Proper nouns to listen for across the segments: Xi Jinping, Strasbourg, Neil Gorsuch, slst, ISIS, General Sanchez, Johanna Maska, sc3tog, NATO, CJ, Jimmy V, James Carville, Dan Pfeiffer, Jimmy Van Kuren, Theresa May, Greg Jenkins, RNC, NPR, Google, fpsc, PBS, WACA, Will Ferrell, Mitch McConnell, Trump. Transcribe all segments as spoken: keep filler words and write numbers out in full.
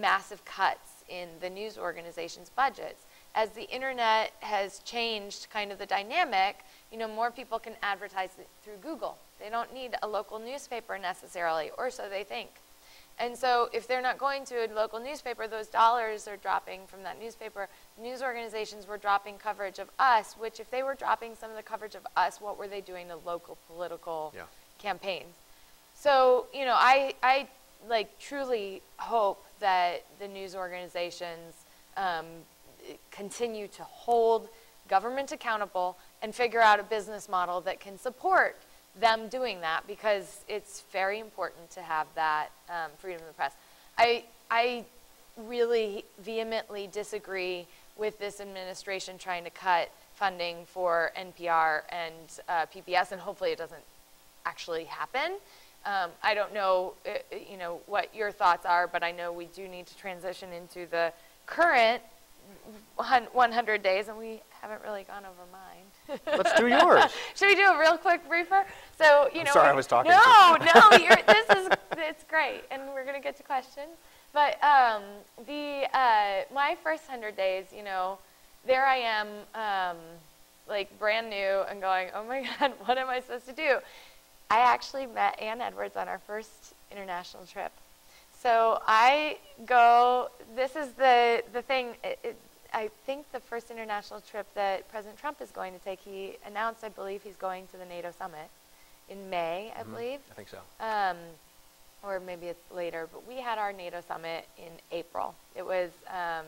massive cuts in the news organizations' budgets. As the internet has changed kind of the dynamic, you know, more people can advertise through Google. They don't need a local newspaper necessarily, or so they think. And so if they're not going to a local newspaper, those dollars are dropping from that newspaper. News organizations were dropping coverage of us, which if they were dropping some of the coverage of us, what were they doing to local political yeah. campaigns? So, you know, I, I like truly hope that the news organizations um, continue to hold government accountable and figure out a business model that can support them doing that, because it's very important to have that um, freedom of the press. I, I really vehemently disagree with this administration trying to cut funding for N P R and uh, P B S, and hopefully it doesn't actually happen. Um, I don't know, uh, you know, what your thoughts are, but I know we do need to transition into the current one hundred days, and we haven't really gone over mine. Let's do yours. Should we do a real quick briefer? So you I'm know. Sorry, I was talking. No, to no, you're, this is it's great, and we're gonna get to questions. But um, the uh, my first hundred days, you know, there I am, um, like brand new, and going, oh my God, what am I supposed to do? I actually met Anne Edwards on our first international trip. So I go, this is the, the thing, it, it, I think the first international trip that President Trump is going to take, he announced, I believe, he's going to the NATO summit in May, I mm-hmm. believe. I think so. Um, or maybe it's later, but we had our NATO summit in April. It was, um,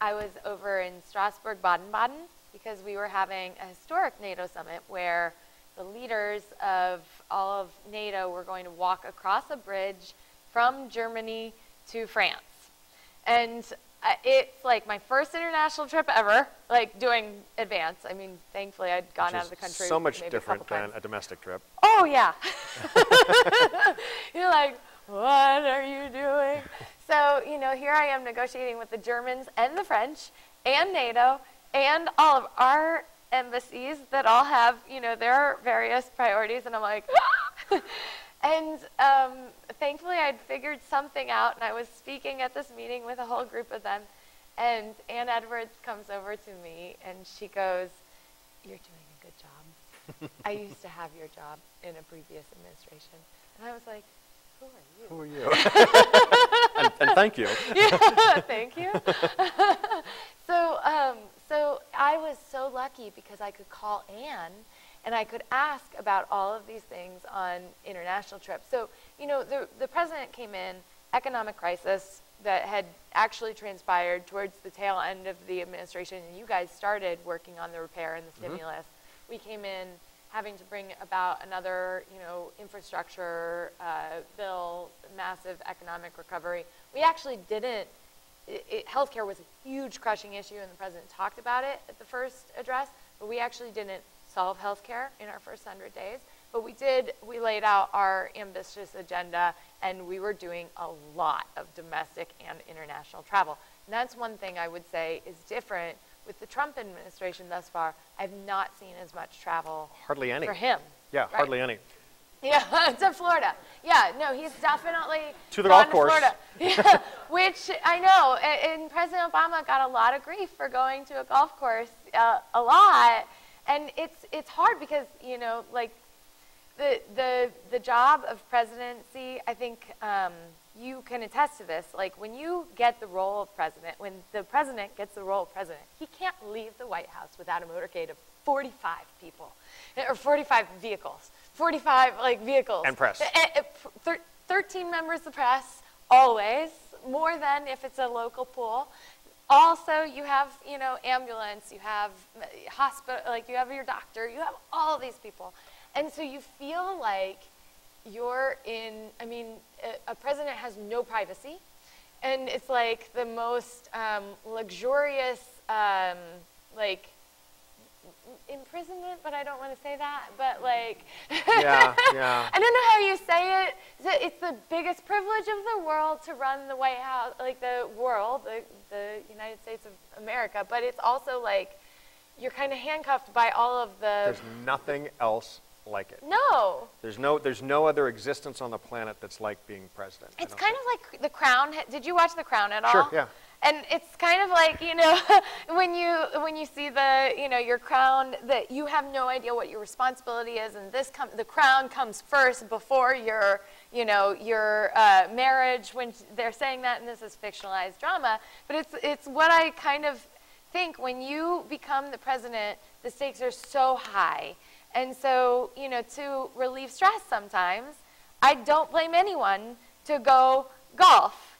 I was over in Strasbourg, Baden-Baden, because we were having a historic NATO summit where the leaders of all of NATO were going to walk across a bridge from Germany to France. And uh, it's like my first international trip ever, like doing advance. I mean, thankfully I'd gone Which out of the country. So much different than a domestic trip. Oh yeah. You're like, what are you doing? So, you know, here I am negotiating with the Germans and the French and NATO and all of our embassies that all have, you know, their various priorities. And I'm like, and um, thankfully, I'd figured something out, and I was speaking at this meeting with a whole group of them, and Anne Edwards comes over to me, and she goes, you're doing a good job. I used to have your job in a previous administration. And I was like, who are you? Who are you? and, and thank you. Yeah, thank you. so, um, so I was so lucky because I could call Anne, and I could ask about all of these things on international trips. So, you know, the, the president came in, economic crisis that had actually transpired towards the tail end of the administration, and you guys started working on the repair and the stimulus. Mm-hmm. We came in having to bring about another, you know, infrastructure uh, bill, massive economic recovery. We actually didn't, it, it, healthcare was a huge crushing issue, and the president talked about it at the first address, but we actually didn't solve healthcare in our first hundred days, but we did, we laid out our ambitious agenda, and we were doing a lot of domestic and international travel. And that's one thing I would say is different with the Trump administration thus far. I've not seen as much travel. Hardly any. For him. Yeah, right? Hardly any. Yeah, to Florida. Yeah, no, he's definitely to the golf course. Florida. Yeah, which I know, and, and President Obama got a lot of grief for going to a golf course uh, a lot. And it's it's hard because, you know, like the the the job of presidency, I think um, you can attest to this. Like when you get the role of president, when the president gets the role of president, he can't leave the White House without a motorcade of forty-five people, or forty-five vehicles, forty-five like vehicles and press, thirteen members of the press always, more than if it's a local pool. Also, you have, you know, ambulance, you have hospital, like you have your doctor, you have all these people. And so you feel like you're in, I mean, a, a president has no privacy. And it's like the most um, luxurious, um, like, imprisonment, but I don't want to say that, but like, yeah, yeah. I don't know how you say it. It's the biggest privilege of the world to run the White House, like the world, the, the United States of America, but it's also like, you're kind of handcuffed by all of the- There's nothing else like it. No. There's no, there's no other existence on the planet that's like being president. It's kind of like The Crown. Did you watch The Crown at all? Sure, yeah. And it's kind of like, you know, when you when you see the, you know, your crown, that you have no idea what your responsibility is, and this com the crown comes first before your, you know, your uh, marriage. When they're saying that, and this is fictionalized drama, but it's it's what I kind of think when you become the president, the stakes are so high, and so, you know, to relieve stress sometimes, I don't blame anyone to go golf,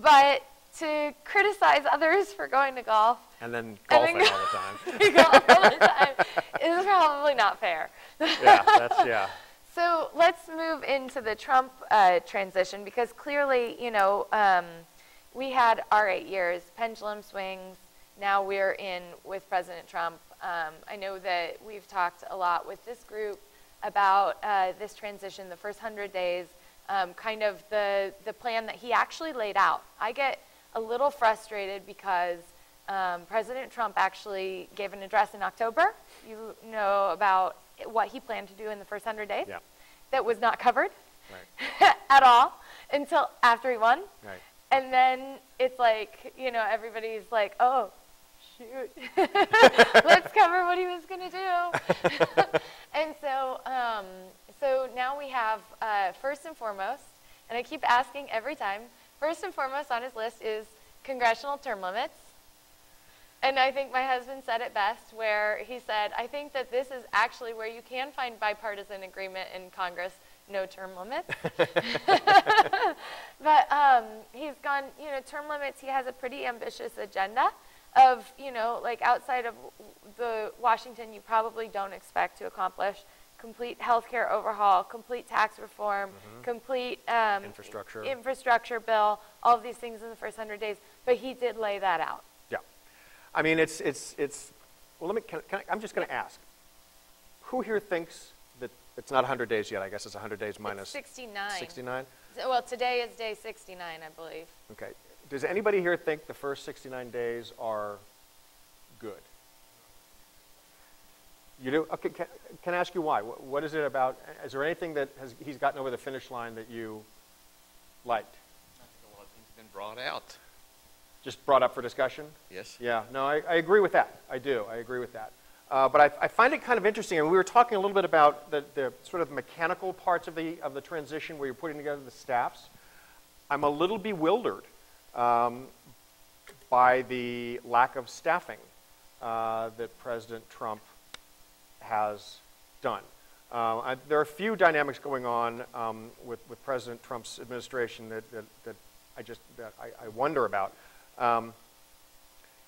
but to criticize others for going to golf. And then golfing and then go all the time. Golf all the time is probably not fair. Yeah, that's, yeah. So let's move into the Trump uh, transition, because clearly, you know, um, we had our eight years, pendulum swings. Now we're in with President Trump. Um, I know that we've talked a lot with this group about uh, this transition, the first hundred days, um, kind of the, the plan that he actually laid out. I get a little frustrated because um, President Trump actually gave an address in October, you know, about what he planned to do in the first hundred days. Yeah. That was not covered, right. at all until after he won. Right. And then it's like, you know, everybody's like, oh, shoot, let's cover what he was going to do. And so, um, so now we have uh, first and foremost, and I keep asking every time, first and foremost on his list is congressional term limits. And I think my husband said it best, where he said, I think that this is actually where you can find bipartisan agreement in Congress, no term limits. But um, he's gone, you know, term limits, he has a pretty ambitious agenda of, you know, like outside of the Washington, you probably don't expect to accomplish complete healthcare overhaul, complete tax reform, mm-hmm. complete um, infrastructure. infrastructure bill, all of these things in the first hundred days. But he did lay that out. Yeah, I mean, it's it's it's. Well, let me. Can, can I, I'm just going to ask, who here thinks that it's not one hundred days yet? I guess it's one hundred days minus it's sixty-nine. sixty-nine. So, well, today is day sixty-nine, I believe. Okay. Does anybody here think the first sixty-nine days are good? You do? Okay, can, can I ask you why? What, what is it about? Is there anything that has, he's gotten over the finish line that you liked? I think a lot of things have been brought out. Just brought up for discussion? Yes. Yeah, no, I, I agree with that. I do, I agree with that. Uh, but I, I find it kind of interesting, and we were talking a little bit about the, the sort of mechanical parts of the, of the transition where you're putting together the staffs. I'm a little bewildered um, by the lack of staffing uh, that President Trump has done. Uh, I, there are a few dynamics going on um, with, with President Trump's administration that, that, that I just that I, I wonder about. Um,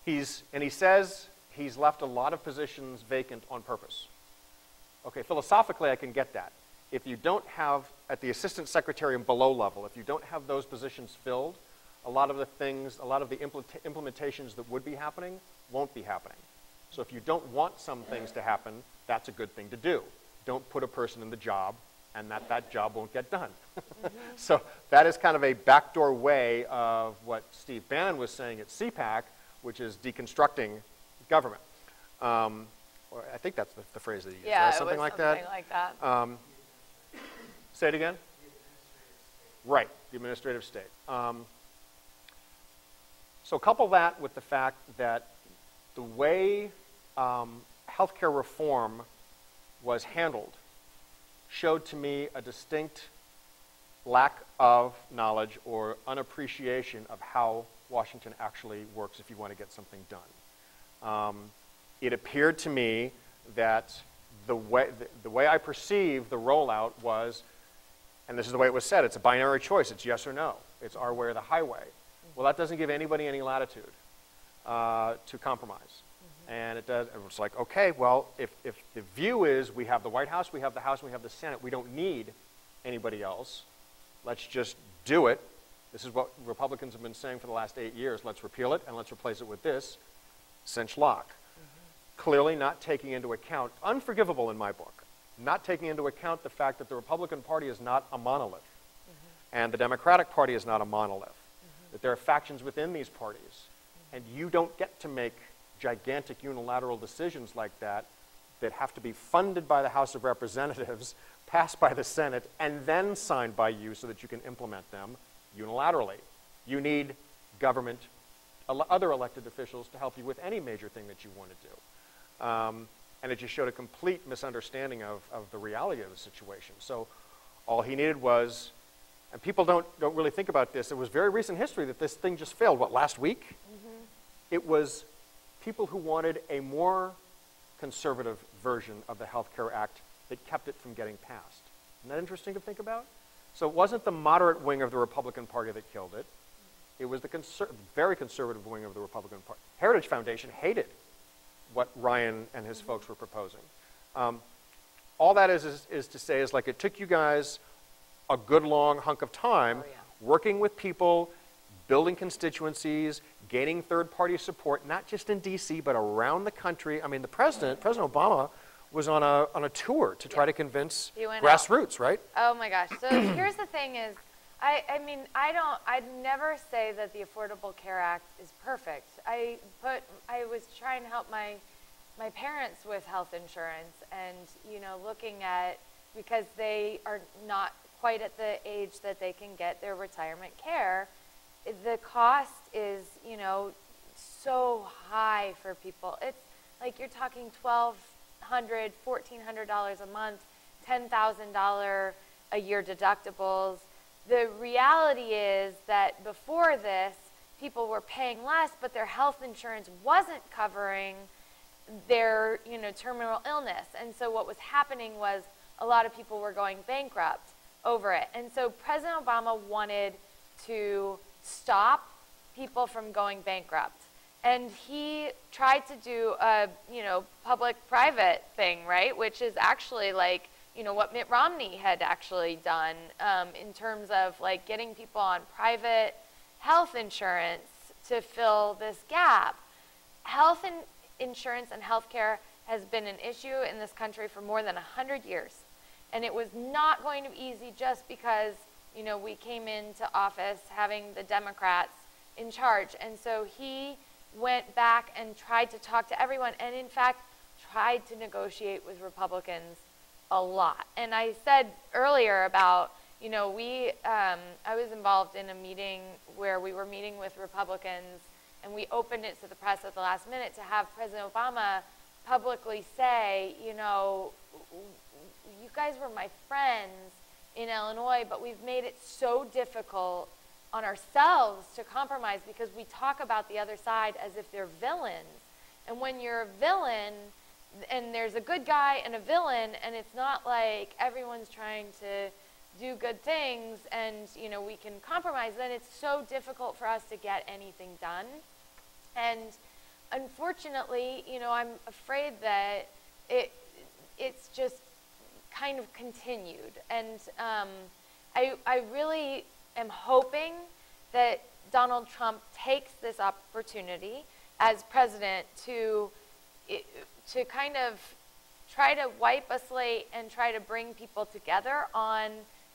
he's and he says he's left a lot of positions vacant on purpose. Okay, philosophically I can get that. If you don't have at the assistant secretary and below level, if you don't have those positions filled, a lot of the things, a lot of the implement, implementations that would be happening won't be happening. So if you don't want some things to happen, that's a good thing to do. Don't put a person in the job, and that, that job won't get done. Mm-hmm. So that is kind of a backdoor way of what Steve Bannon was saying at C PAC, which is deconstructing government. Um, or I think that's the, the phrase that he used. Yeah, right? something, it was like, something that. like that. Um, say it again? The right, the administrative state. Um, so couple that with the fact that the way um, healthcare reform was handled showed to me a distinct lack of knowledge or unappreciation of how Washington actually works if you want to get something done. Um, it appeared to me that the way, the, the way I perceived the rollout was, and this is the way it was said, it's a binary choice, it's yes or no. It's our way or the highway. Well, that doesn't give anybody any latitude uh, to compromise. And it does, it's like, okay, well, if, if the view is we have the White House, we have the House, and we have the Senate, we don't need anybody else. Let's just do it. This is what Republicans have been saying for the last eight years. Let's repeal it and let's replace it with this, cinch lock. Mm-hmm. Clearly not taking into account, unforgivable in my book, not taking into account the fact that the Republican Party is not a monolith, mm-hmm. and the Democratic Party is not a monolith, mm-hmm. that there are factions within these parties, mm-hmm. and you don't get to make gigantic unilateral decisions like that that have to be funded by the House of Representatives, passed by the Senate, and then signed by you so that you can implement them unilaterally. You need government, other elected officials to help you with any major thing that you want to do. Um, and it just showed a complete misunderstanding of, of the reality of the situation. So all he needed was, and people don't, don't really think about this, it was very recent history that this thing just failed, what, last week? Mm-hmm. It was people who wanted a more conservative version of the Health Care Act that kept it from getting passed. Isn't that interesting to think about? So it wasn't the moderate wing of the Republican Party that killed it. It was the conser very conservative wing of the Republican Party. Heritage Foundation hated what Ryan and his folks were proposing. Um, all that is, is is to say is like it took you guys a good long hunk of time oh, yeah. working with people, building constituencies, gaining third-party support, not just in D C, but around the country. I mean, the president, President Obama, was on a, on a tour to try yeah. to convince grassroots, out. right? Oh my gosh, so here's the thing is, I, I mean, I don't, I'd never say that the Affordable Care Act is perfect. I put, I was trying to help my, my parents with health insurance and, you know, looking at, because they are not quite at the age that they can get their retirement care, the cost is, you know, so high for people. It's like you're talking twelve hundred dollars, fourteen hundred dollars a month, ten thousand dollars a year deductibles. The reality is that before this, people were paying less, but their health insurance wasn't covering their, you know, terminal illness. And so what was happening was a lot of people were going bankrupt over it. And so President Obama wanted to stop people from going bankrupt. And he tried to do a, you know, public-private thing, right, which is actually like, you know, what Mitt Romney had actually done um, in terms of like getting people on private health insurance to fill this gap. Health and insurance and healthcare has been an issue in this country for more than a hundred years. And it was not going to be easy just because, you know, we came into office having the Democrats in charge. And so he went back and tried to talk to everyone and in fact tried to negotiate with Republicans a lot. And I said earlier about, you know, we, um, I was involved in a meeting where we were meeting with Republicans and we opened it to the press at the last minute to have President Obama publicly say, you know, you guys were my friends in Illinois, but we've made it so difficult on ourselves to compromise because we talk about the other side as if they're villains. And when you're a villain, and there's a good guy and a villain, and it's not like everyone's trying to do good things and, you know, we can compromise, then it's so difficult for us to get anything done. And unfortunately, you know, I'm afraid that it it's just kind of continued. And um, I, I really am hoping that Donald Trump takes this opportunity as president to It, to kind of try to wipe a slate and try to bring people together on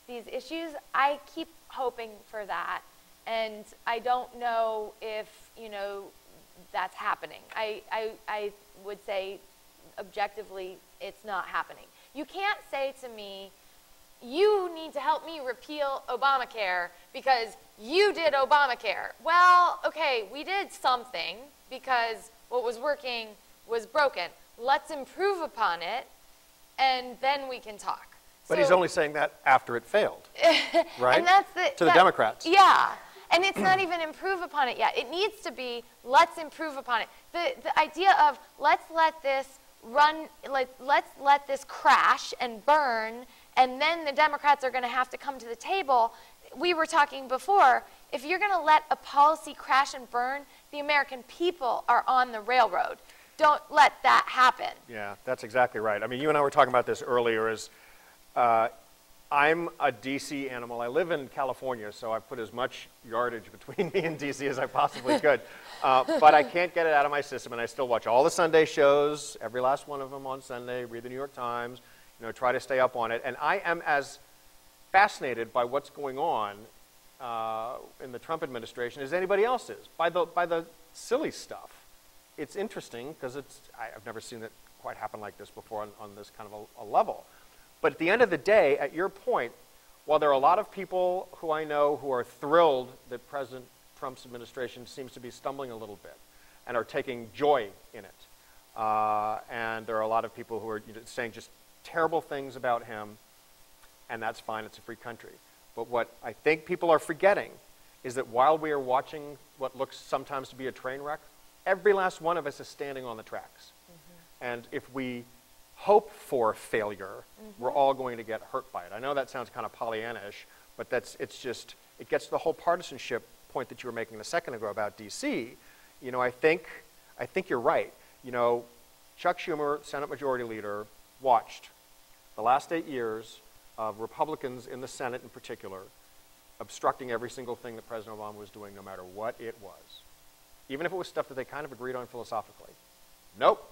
these issues. I keep hoping for that, and I don't know if, you know, that's happening. I, I, I would say objectively it's not happening. You can't say to me, you need to help me repeal Obamacare because you did Obamacare. Well, okay, we did something because what was working was broken. Let's improve upon it, and then we can talk. But so, he's only saying that after it failed, right? And that's the, to that, the Democrats. Yeah, and it's not even improve upon it yet. It needs to be, let's improve upon it. The, the idea of let's let this run, let, let's let this crash and burn, and then the Democrats are going to have to come to the table. We were talking before, if you're going to let a policy crash and burn, the American people are on the railroad. Don't let that happen. Yeah, that's exactly right. I mean, you and I were talking about this earlier is uh, I'm a D C animal. I live in California, so I put as much yardage between me and D C as I possibly could. Uh, but I can't get it out of my system, and I still watch all the Sunday shows, every last one of them on Sunday, read the New York Times, you know, try to stay up on it. And I am as fascinated by what's going on uh, in the Trump administration as anybody else is, by the, by the silly stuff. It's interesting because it's, I've never seen it quite happened like this before on, on this kind of a, a level. But at the end of the day, at your point, while there are a lot of people who I know who are thrilled that President Trump's administration seems to be stumbling a little bit and are taking joy in it, uh, and there are a lot of people who are you know, saying just terrible things about him, and that's fine, it's a free country. But what I think people are forgetting is that while we are watching what looks sometimes to be a train wreck, every last one of us is standing on the tracks. Mm-hmm. And if we hope for failure, mm-hmm. we're all going to get hurt by it. I know that sounds kind of Pollyanna-ish, but that's, it's just, it gets to the whole partisanship point that you were making a second ago about D C. You know, I think, I think you're right. You know, Chuck Schumer, Senate Majority Leader, watched the last eight years of Republicans in the Senate in particular obstructing every single thing that President Obama was doing, no matter what it was. Even if it was stuff that they kind of agreed on philosophically. Nope.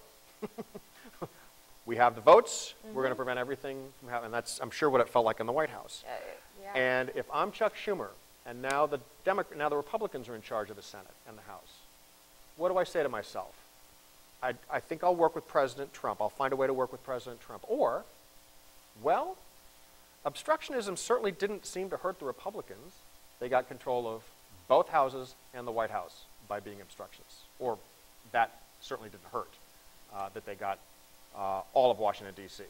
We have the votes. Mm-hmm. We're going to prevent everything from happening. And that's, I'm sure, what it felt like in the White House. Uh, yeah. And if I'm Chuck Schumer, and now the, Demo now the Republicans are in charge of the Senate and the House, what do I say to myself? I, I think I'll work with President Trump. I'll find a way to work with President Trump. Or, well, obstructionism certainly didn't seem to hurt the Republicans. They got control of both houses and the White House by being obstructionists. Or that certainly didn't hurt uh, that they got uh, all of Washington, D C.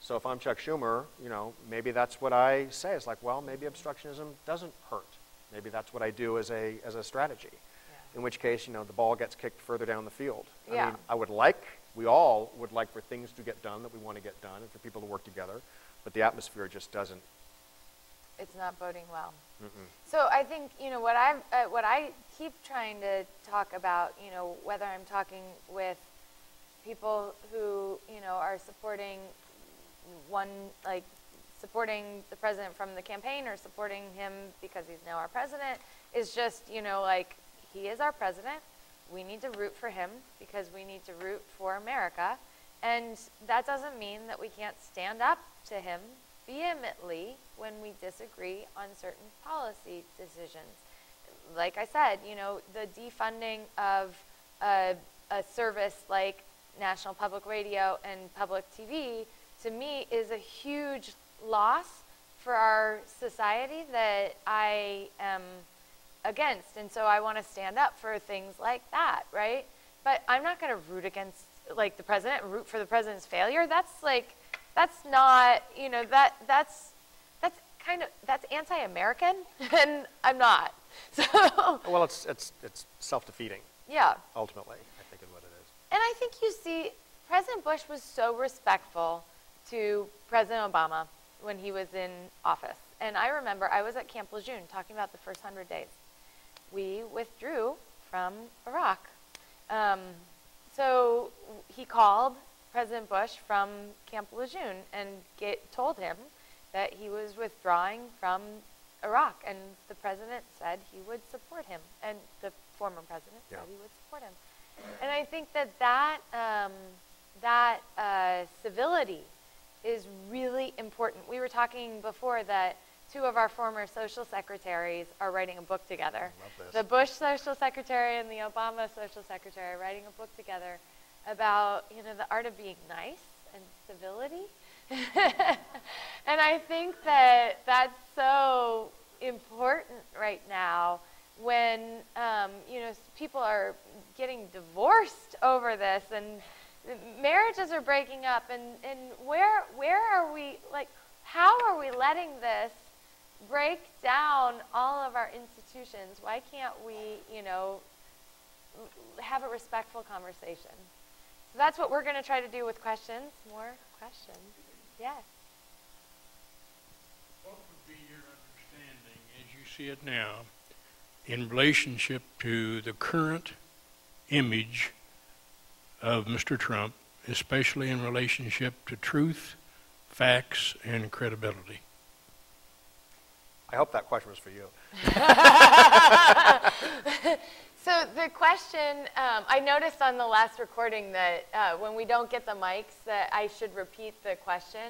So if I'm Chuck Schumer, you know, maybe that's what I say. It's like, well, maybe obstructionism doesn't hurt. Maybe that's what I do as a, as a strategy. Yeah. In which case, you know, the ball gets kicked further down the field. Yeah. I mean, I would like, we all would like for things to get done that we want to get done and for people to work together. But the atmosphere just doesn't. It's not boding well. Mm-mm. So I think, you know, what, I've, uh, what I keep trying to talk about, you know, whether I'm talking with people who, you know, are supporting one, like supporting the president from the campaign or supporting him because he's now our president, is just, you know, like, he is our president. We need to root for him because we need to root for America. And that doesn't mean that we can't stand up to him vehemently when we disagree on certain policy decisions. Like I said, you know, the defunding of a, a service like National Public Radio and public T V, to me, is a huge loss for our society that I am against. And so I want to stand up for things like that, right? But I'm not going to root against, like, the president, root for the president's failure. That's like, that's not, you know, that, that's, that's kind of, that's anti-American, and I'm not, so. Well, it's, it's, it's self-defeating. Yeah. Ultimately, I think is what it is. And I think you see, President Bush was so respectful to President Obama when he was in office. And I remember I was at Camp Lejeune talking about the first hundred days. We withdrew from Iraq. Um, so he called President Bush from Camp Lejeune and get, told him that he was withdrawing from Iraq, and the president said he would support him, and the former president yeah. said he would support him. And I think that that, um, that uh, civility is really important. We were talking before that two of our former social secretaries are writing a book together. The Bush social secretary and the Obama social secretary are writing a book together about, you know, the art of being nice and civility. And I think that that's so important right now when, um, you know, people are getting divorced over this and marriages are breaking up, and, and where, where are we, like, how are we letting this break down all of our institutions? Why can't we, you know, have a respectful conversation? So that's what we're going to try to do with questions. More questions. Yes. What would be your understanding, as you see it now, in relationship to the current image of Mister Trump, especially in relationship to truth, facts, and credibility? I hope that question was for you. So the question, um, I noticed on the last recording that uh, when we don't get the mics, that I should repeat the question.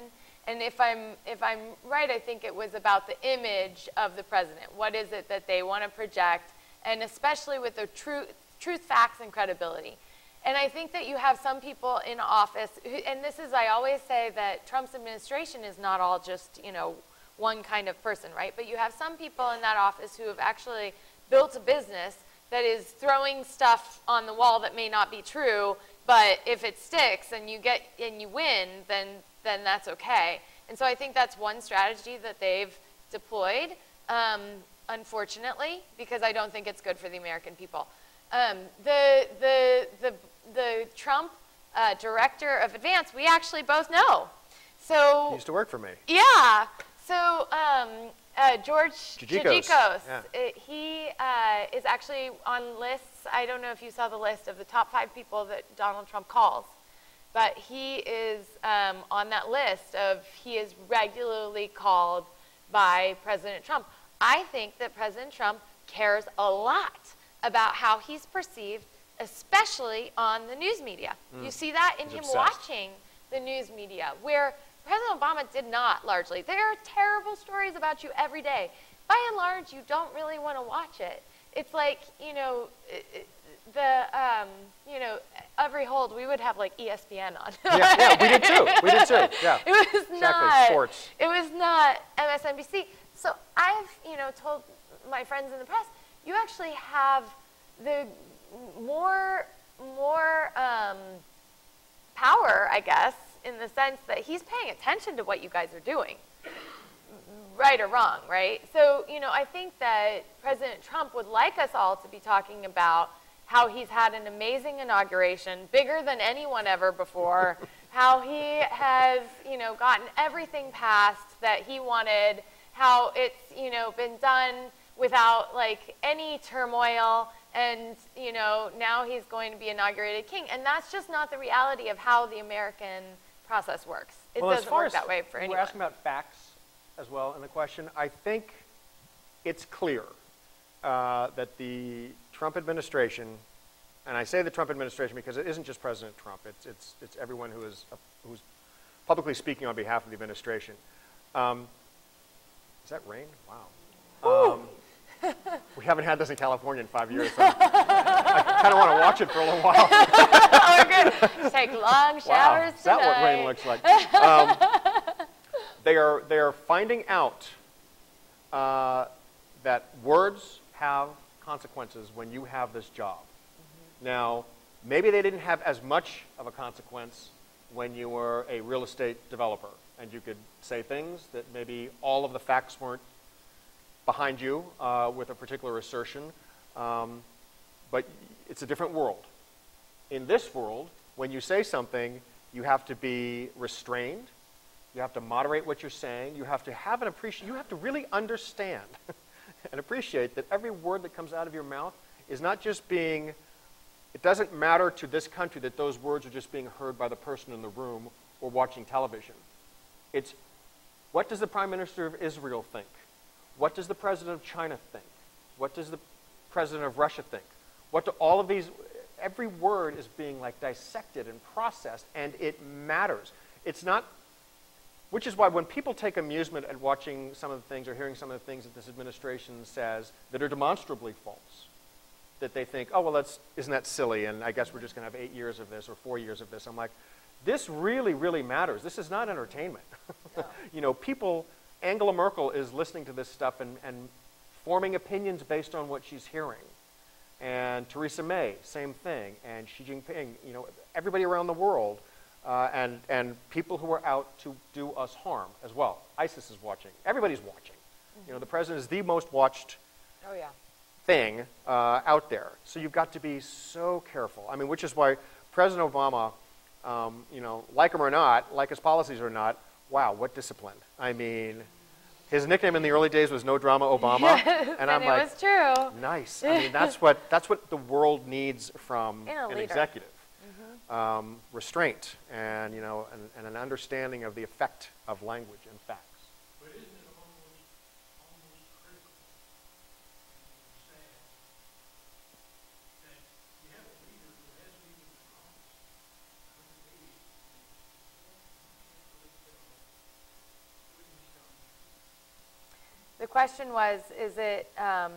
And if I'm, if I'm right, I think it was about the image of the president. What is it that they want to project, and especially with the truth, truth, facts, and credibility. And I think that you have some people in office, who, and this is, I always say that Trump's administration is not all just, you know, one kind of person, right? But you have some people in that office who have actually built a business that is throwing stuff on the wall that may not be true, but if it sticks and you get, and you win, then, then that's okay. And so I think that's one strategy that they've deployed, um, unfortunately, because I don't think it's good for the American people. Um, the, the, the, the Trump uh, director of Advance, we actually both know. So, he used to work for me. Yeah. So um, uh, George Jagikos, yeah. he uh, is actually on lists. I don't know if you saw the list of the top five people that Donald Trump calls, but he is um, on that list of, he is regularly called by President Trump. I think that President Trump cares a lot about how he's perceived, especially on the news media. Mm. You see that in he's him obsessed. watching the news media, where President Obama did not, largely. There are terrible stories about you every day. By and large, you don't really want to watch it. It's like, you know, the, um, you know, Every Hold, we would have like E S P N on. yeah, yeah, we did too. We did too, yeah. It was exactly. not, Sports. It was not M S N B C. So I've, you know, told my friends in the press, you actually have the more, more um, power, I guess, in the sense that he's paying attention to what you guys are doing, right or wrong, right? So, you know, I think that President Trump would like us all to be talking about how he's had an amazing inauguration, bigger than anyone ever before, how he has, you know, gotten everything passed that he wanted, how it's, you know, been done without, like, any turmoil, and, you know, now he's going to be inaugurated king. And that's just not the reality of how the American process works. It well, doesn't work that way for anyone. We're asking about facts as well in the question. I think it's clear uh, that the Trump administration, and I say the Trump administration because it isn't just President Trump, it's, it's, it's everyone who is uh, who's publicly speaking on behalf of the administration. Um, is that rain? Wow. Um, we haven't had this in California in five years, so I kind of want to watch it for a little while. Oh, good. Take long showers wow, is that what rain looks like? Um, they, are, they are finding out uh, that words have consequences when you have this job. Mm-hmm. Now, maybe they didn't have as much of a consequence when you were a real estate developer, and you could say things that maybe all of the facts weren't behind you uh, with a particular assertion, um, but it's a different world. In this world, when you say something, you have to be restrained, you have to moderate what you're saying, you have to have an appreciation, you have to really understand and appreciate that every word that comes out of your mouth is not just being, it doesn't matter to this country that those words are just being heard by the person in the room or watching television. It's, what does the Prime Minister of Israel think? What does the president of China think? What does the president of Russia think? What do all of these, every word is being like dissected and processed, and it matters. It's not, which is why when people take amusement at watching some of the things or hearing some of the things that this administration says that are demonstrably false, that they think, oh, well, that's, isn't that silly, and I guess we're just gonna have eight years of this or four years of this. I'm like, this really, really matters. This is not entertainment. Yeah. You know, people, Angela Merkel is listening to this stuff and, and forming opinions based on what she's hearing. And Theresa May, same thing. And Xi Jinping, you know, everybody around the world, uh, and, and people who are out to do us harm as well. ISIS is watching. Everybody's watching. Mm-hmm. You know, the president is the most watched oh, yeah. thing uh, out there. So you've got to be so careful. I mean, which is why President Obama, um, you know, like him or not, like his policies or not, wow, what discipline. I mean, his nickname in the early days was No Drama Obama. Yes, and, and I'm it like, was true. Nice. I mean, that's what, that's what the world needs from an executive. Mm-hmm. um, restraint and, you know, and, and an understanding of the effect of language and facts. But isn't it almost, almost critical to say that you have a leader who has leaders in office? The question was, is it, um,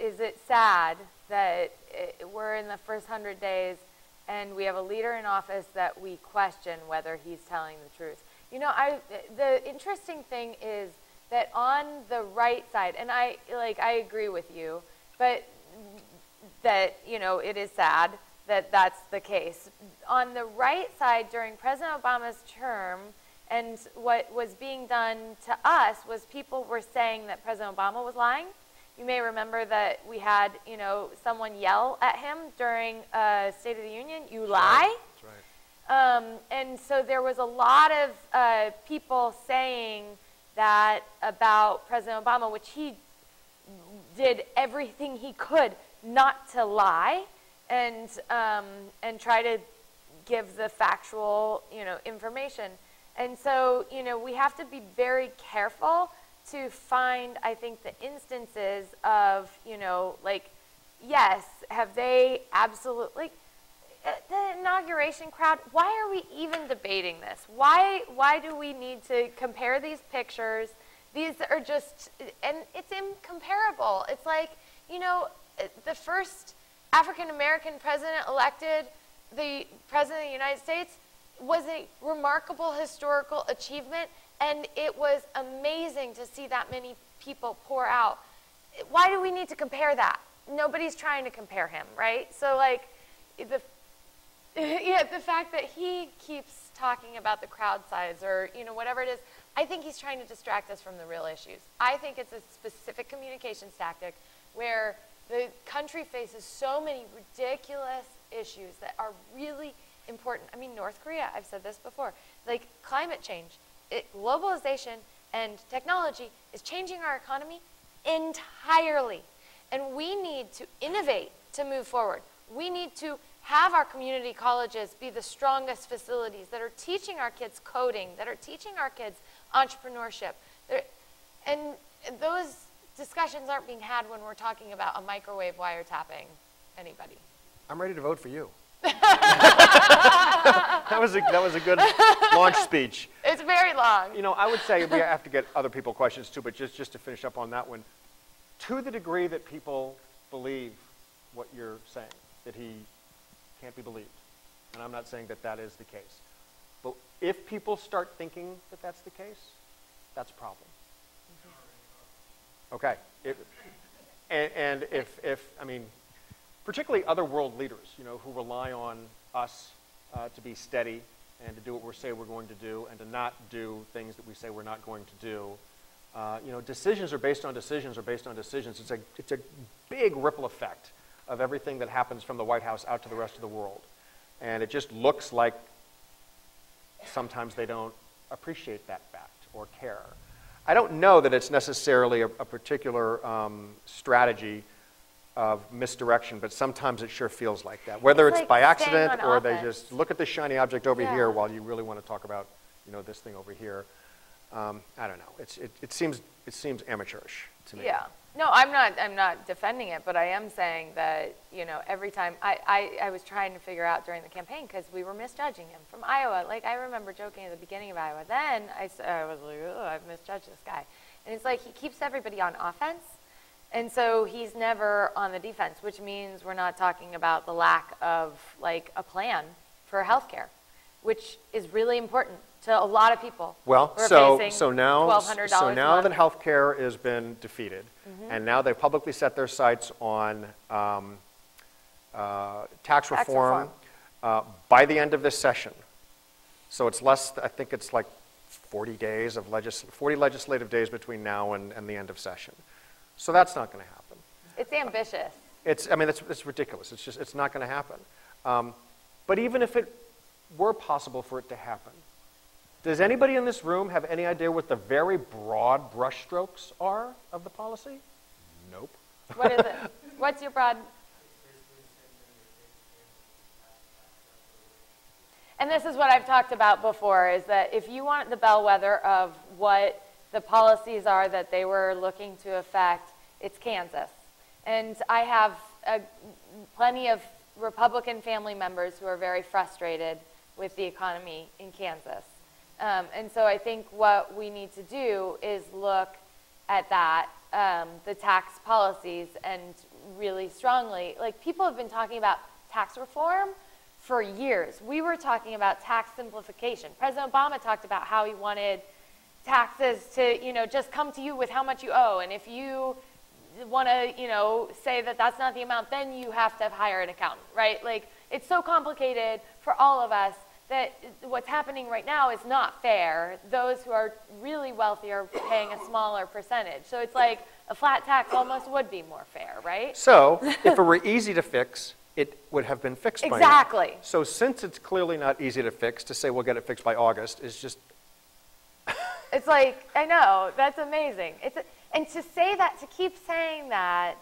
is it sad that it, we're in the first hundred days and we have a leader in office that we question whether he's telling the truth. You know, I, the interesting thing is that on the right side, and I, like, I agree with you, but that, you know, it is sad that that's the case. On the right side, during President Obama's term, and what was being done to us was people were saying that President Obama was lying. You may remember that we had, you know, someone yell at him during uh, State of the Union, "You lie." That's right. Um, and so there was a lot of uh, people saying that about President Obama, which he did everything he could not to lie, and um, and try to give the factual, you know, information. And so, you know, we have to be very careful to find, I think, the instances of, you know, like, yes, have they absolutely... Like, the inauguration crowd, why are we even debating this? Why, why do we need to compare these pictures? These are just, and it's incomparable. It's like, you know, the first African-American president elected, the president of the United States, was a remarkable historical achievement, and it was amazing to see that many people pour out. Why do we need to compare that? Nobody's trying to compare him, right? So, like, the... yeah, the fact that he keeps talking about the crowd size or, you know, whatever it is, I think he's trying to distract us from the real issues. I think it's a specific communications tactic where the country faces so many ridiculous issues that are really important. I mean, North Korea, I've said this before, like climate change, it, globalization and technology is changing our economy entirely. And we need to innovate to move forward. We need to have our community colleges be the strongest facilities that are teaching our kids coding, that are teaching our kids entrepreneurship. They're, and those discussions aren't being had when we're talking about a microwave wiretapping anybody. I'm ready to vote for you. That was a, that was a good launch speech. It's very long. You know, I would say we have to get other people questions too, but just, just to finish up on that one, to the degree that people believe what you're saying, that he can't be believed. And I'm not saying that that is the case. But if people start thinking that that's the case, that's a problem. Mm-hmm. Okay. It, and and if, if, I mean, particularly other world leaders, you know, who rely on us uh, to be steady and to do what we say we're going to do and to not do things that we say we're not going to do. Uh, you know, decisions are based on decisions are based on decisions. It's a, it's a big ripple effect of everything that happens from the White House out to the rest of the world. And it just looks like sometimes they don't appreciate that fact or care. I don't know that it's necessarily a, a particular um, strategy of misdirection, but sometimes it sure feels like that. Whether it's, it's like by accident or office. They just look at this shiny object over yeah. here while you really want to talk about, you know, this thing over here. Um, I don't know. It's, it, it, seems, it seems amateurish to me. Yeah. No, I'm not, I'm not defending it, but I am saying that, you know, every time, I, I, I was trying to figure out during the campaign because we were misjudging him from Iowa. Like, I remember joking at the beginning of Iowa. Then I, I was like, oh, I've misjudged this guy. And it's like he keeps everybody on offense, and so he's never on the defense, which means we're not talking about the lack of, like, a plan for health care, which is really important to a lot of people. Well, so, so now, so now that healthcare has been defeated, mm-hmm. and now they've publicly set their sights on um, uh, tax, tax reform, reform. Uh, by the end of this session. So it's less, I think it's like forty days of legis forty legislative days between now and, and the end of session. So that's not going to happen. It's ambitious. It's, I mean, it's, it's ridiculous. It's just, it's not going to happen. Um, but even if it were possible for it to happen, does anybody in this room have any idea what the very broad brushstrokes are of the policy? Nope. What is it? What's your broad? And this is what I've talked about before, is that if you want the bellwether of what the policies are that they were looking to affect, it's Kansas. And I have a, plenty of Republican family members who are very frustrated with the economy in Kansas. Um, and so I think what we need to do is look at that, um, the tax policies, and really strongly, like, people have been talking about tax reform for years. We were talking about tax simplification. President Obama talked about how he wanted taxes to, you know, just come to you with how much you owe, and if you want to, you know, say that that's not the amount, then you have to hire an accountant, right? Like, it's so complicated for all of us that what's happening right now is not fair. Those who are really wealthy are paying a smaller percentage. So it's like a flat tax almost would be more fair, right? So if it were easy to fix, it would have been fixed by now. Exactly. So since it's clearly not easy to fix, to say we'll get it fixed by August is just... It's like, I know, that's amazing. It's a, and to say that, to keep saying that,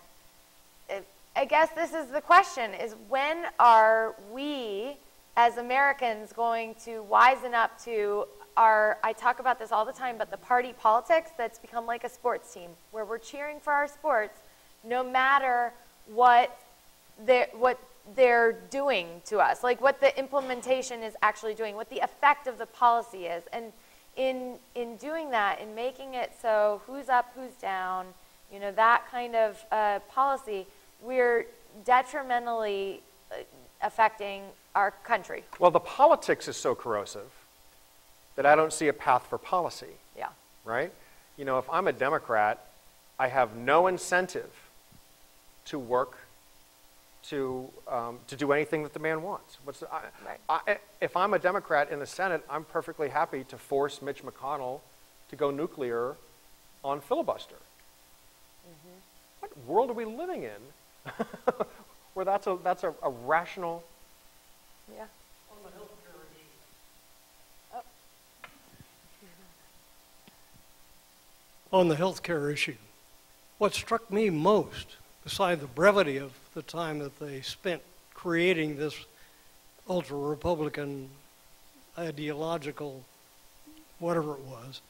I guess this is the question, is when are we as Americans going to wisen up to our, I talk about this all the time, but the party politics that's become like a sports team, where we're cheering for our sports no matter what they're, what they're doing to us, like what the implementation is actually doing, what the effect of the policy is. And in, in doing that, in making it so who's up, who's down, you know, that kind of uh, policy, we're detrimentally affecting our country. Well, the politics is so corrosive that I don't see a path for policy. Yeah. Right? You know, if I'm a Democrat, I have no incentive to work to, um, to do anything that the man wants. What's the, I, right. I, if I'm a Democrat in the Senate, I'm perfectly happy to force Mitch McConnell to go nuclear on filibuster. Mm-hmm. What world are we living in? Where that's a that's a, a rational. Yeah. On the healthcare issue, what struck me most, beside the brevity of the time that they spent creating this ultra-Republican ideological whatever it was,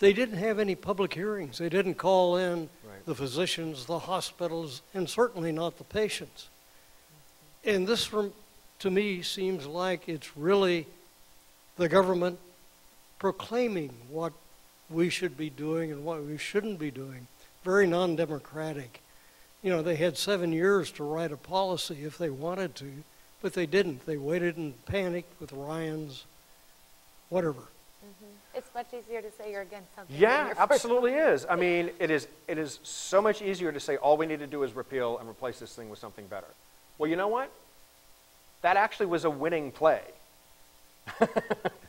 they didn't have any public hearings. They didn't call in right. the physicians, the hospitals, and certainly not the patients. And this, from, to me, seems like it's really the government proclaiming what we should be doing and what we shouldn't be doing. Very non-democratic. You know, they had seven years to write a policy if they wanted to, but they didn't. They waited and panicked with Ryan's whatever. It's much easier to say you're against something. Yeah, absolutely is. I mean, it is, it is so much easier to say all we need to do is repeal and replace this thing with something better. Well, you know what? That actually was a winning play.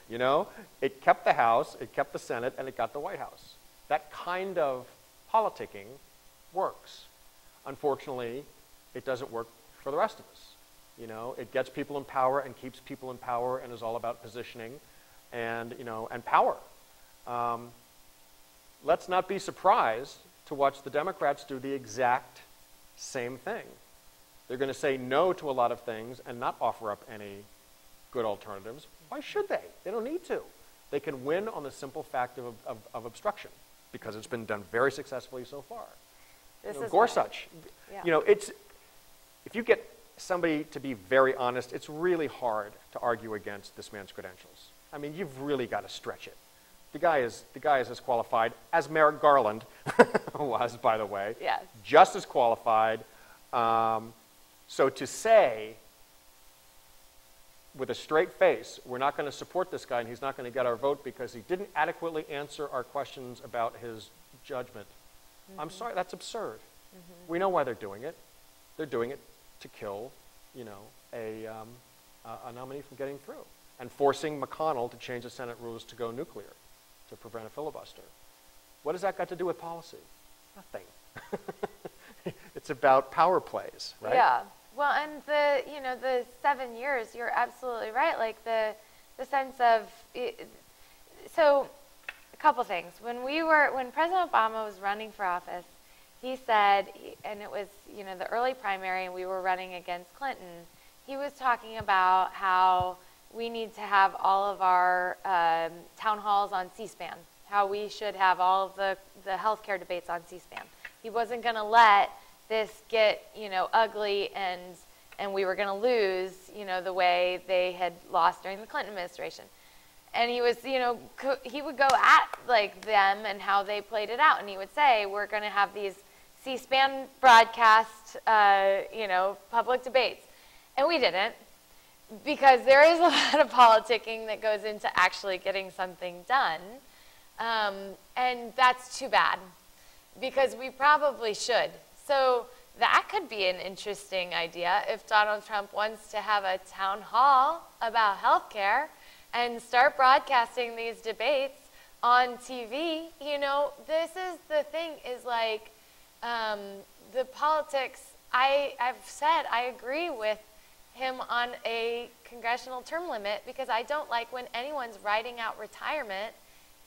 You know? It kept the House, it kept the Senate, and it got the White House. That kind of politicking works. Unfortunately, it doesn't work for the rest of us. You know? It gets people in power and keeps people in power and is all about positioning. And, you know, and power. Um, let's not be surprised to watch the Democrats do the exact same thing. They're going to say no to a lot of things and not offer up any good alternatives. Why should they? They don't need to. They can win on the simple fact of, of, of obstruction because it's been done very successfully so far. This you know, is Gorsuch, yeah. you know, it's, if you get somebody to be very honest, it's really hard to argue against this man's credentials. I mean, you've really got to stretch it. The guy is, the guy is as qualified as Merrick Garland was, by the way. Yes. Just as qualified. Um, so to say, with a straight face, we're not going to support this guy and he's not going to get our vote because he didn't adequately answer our questions about his judgment. Mm-hmm. I'm sorry, that's absurd. Mm-hmm. We know why they're doing it. They're doing it to kill, you know, a, um, a, a nominee from getting through. And forcing McConnell to change the Senate rules to go nuclear, to prevent a filibuster. What has that got to do with policy? Nothing. It's about power plays, right? Yeah. Well, and the, you know, the seven years, you're absolutely right. Like the, the sense of, it, so a couple things. When we were, when President Obama was running for office, he said, and it was, you know, the early primary and we were running against Clinton, he was talking about how we need to have all of our um, town halls on C SPAN, how we should have all of the, the healthcare debates on C SPAN. He wasn't gonna let this get, you know, ugly and, and we were gonna lose, you know, the way they had lost during the Clinton administration. And he was, you know, co he would go at like them and how they played it out. And he would say, we're gonna have these C SPAN broadcast, uh, you know, public debates. And we didn't. because there is a lot of politicking that goes into actually getting something done. Um, and that's too bad, because we probably should. So that could be an interesting idea if Donald Trump wants to have a town hall about healthcare and start broadcasting these debates on T V. You know, this is the thing, is like um, the politics, I, I've said I agree with him on a congressional term limit, because I don't like when anyone's writing out retirement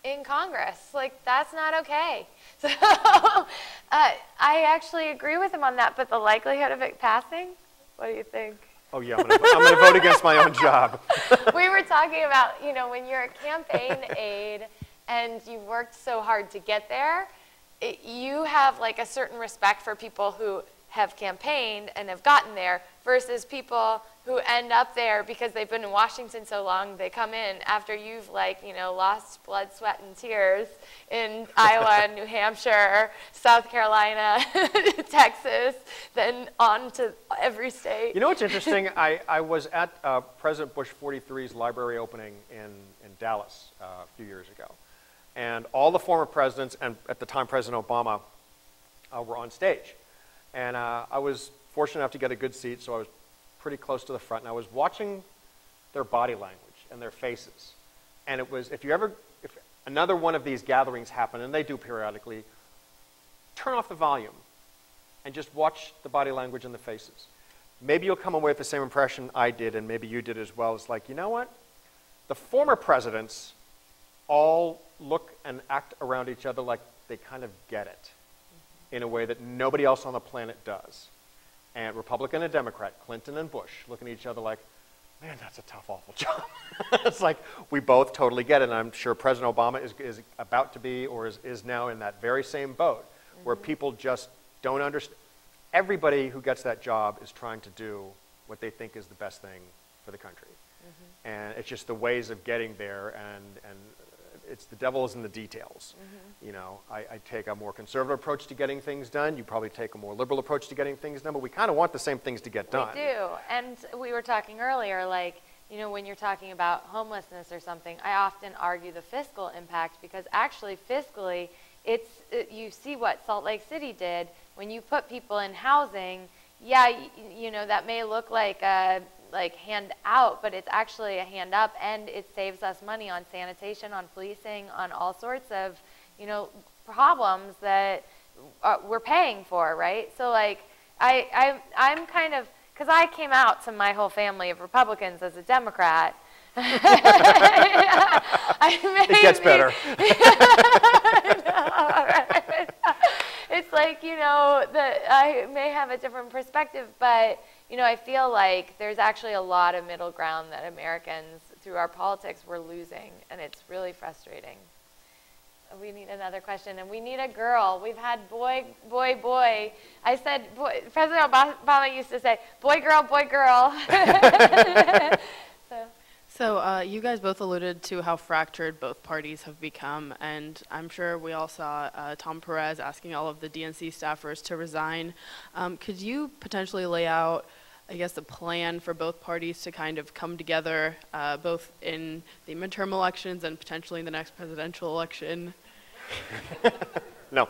in Congress. Like, that's not okay. So uh, I actually agree with him on that, but the likelihood of it passing, what do you think? Oh yeah, I'm going to vote against my own job. We were talking about, you know, when you're a campaign aide and you've worked so hard to get there, it, you have like a certain respect for people who have campaigned and have gotten there versus people who end up there because they've been in Washington so long. They come in after you've like, you know, lost blood, sweat, and tears in Iowa, New Hampshire, South Carolina, Texas, then on to every state. You know what's interesting? I, I was at uh, President Bush forty-three's library opening in, in Dallas uh, a few years ago. And all the former presidents, and at the time President Obama, uh, were on stage. And uh, I was fortunate enough to get a good seat, so I was pretty close to the front, and I was watching their body language and their faces. And it was, if you ever, if another one of these gatherings happen, and they do periodically, turn off the volume and just watch the body language and the faces. Maybe you'll come away with the same impression I did, and maybe you did as well. It's like, you know what? The former presidents all look and act around each other like they kind of get it in a way that nobody else on the planet does. And Republican and Democrat, Clinton and Bush, looking at each other like, man, that's a tough, awful job. It's like, we both totally get it. And I'm sure President Obama is, is about to be, or is, is now in that very same boat, mm-hmm. where people just don't understand. Everybody who gets that job is trying to do what they think is the best thing for the country. Mm-hmm. And it's just the ways of getting there, and, and it's the devil is in the details. Mm-hmm. You know, I, I take a more conservative approach to getting things done. You probably take a more liberal approach to getting things done, but we kind of want the same things to get done. We do, and we were talking earlier, like, you know, when you're talking about homelessness or something, I often argue the fiscal impact, because actually fiscally, it's, it, you see what Salt Lake City did when you put people in housing. Yeah, you, you know, that may look like a, like hand out, but it's actually a hand up, and it saves us money on sanitation, on policing, on all sorts of, you know, problems that uh, we're paying for, right? So like, I, I, I'm kind of, because I came out to my whole family of Republicans as a Democrat. It gets me, better. It's like, you know, the, I may have a different perspective, but you know, I feel like there's actually a lot of middle ground that Americans, through our politics, we're losing, and it's really frustrating. We need another question, and we need a girl. We've had boy, boy, boy. I said, boy, President Obama used to say, boy, girl, boy, girl. so so uh, you guys both alluded to how fractured both parties have become, and I'm sure we all saw uh, Tom Perez asking all of the D N C staffers to resign. Um, could you potentially lay out, I guess, a plan for both parties to kind of come together, uh, both in the midterm elections and potentially in the next presidential election? No.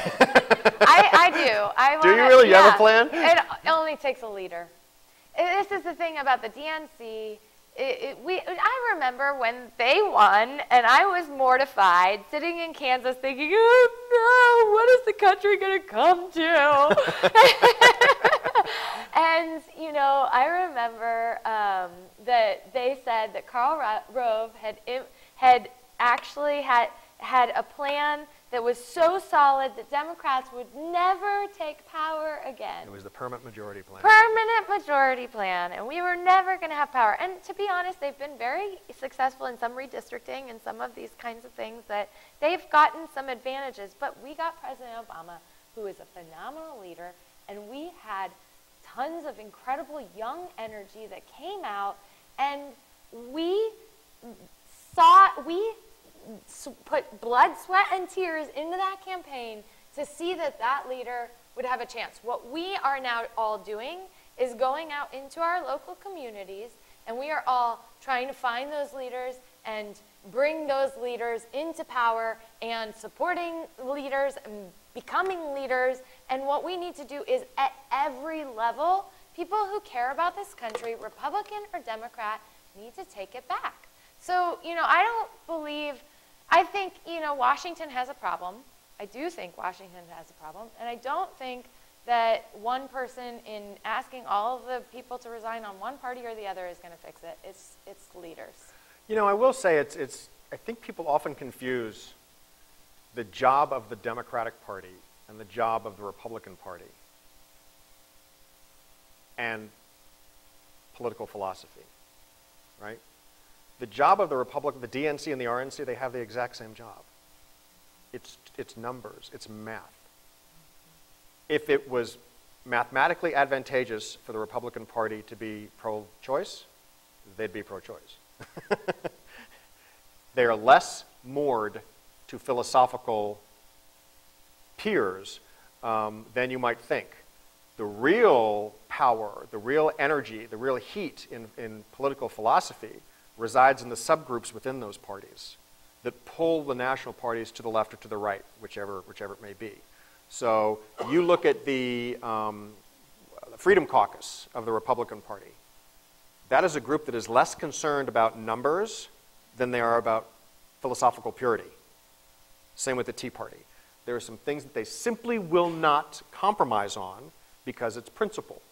I, I do. I wanna, do you really? Yeah. You have a plan? It, it only takes a leader. It, this is the thing about the D N C. It, it, we, I remember when they won, and I was mortified, sitting in Kansas thinking, oh no, what is the country going to come to? And, you know, I remember um, that they said that Karl Rove had, had actually had, had a plan that was so solid that Democrats would never take power again. It was the permanent majority plan. Permanent majority plan, and we were never going to have power. And to be honest, they've been very successful in some redistricting and some of these kinds of things that they've gotten some advantages, but we got President Obama, who is a phenomenal leader, and we had tons of incredible young energy that came out, and we saw, we put blood, sweat, and tears into that campaign to see that that leader would have a chance. What we are now all doing is going out into our local communities, and we are all trying to find those leaders and bring those leaders into power and supporting leaders and becoming leaders. And what we need to do is at every level, people who care about this country, Republican or Democrat, need to take it back. So, you know, I don't believe, I think, you know, Washington has a problem. I do think Washington has a problem. And I don't think that one person in asking all of the people to resign on one party or the other is going to fix it. It's, it's leaders. You know, I will say it's, it's, I think people often confuse the job of the Democratic Party and the job of the Republican Party and political philosophy, right? The job of the Republican, the D N C and the R N C, they have the exact same job. It's, it's numbers, it's math. If it was mathematically advantageous for the Republican Party to be pro-choice, they'd be pro-choice. They are less moored to philosophical peers um, than you might think. The real power, the real energy, the real heat in, in political philosophy resides in the subgroups within those parties that pull the national parties to the left or to the right, whichever, whichever it may be. So you look at the um, Freedom Caucus of the Republican Party. That is a group that is less concerned about numbers than they are about philosophical purity. Same with the Tea Party. There are some things that they simply will not compromise on because it's principle.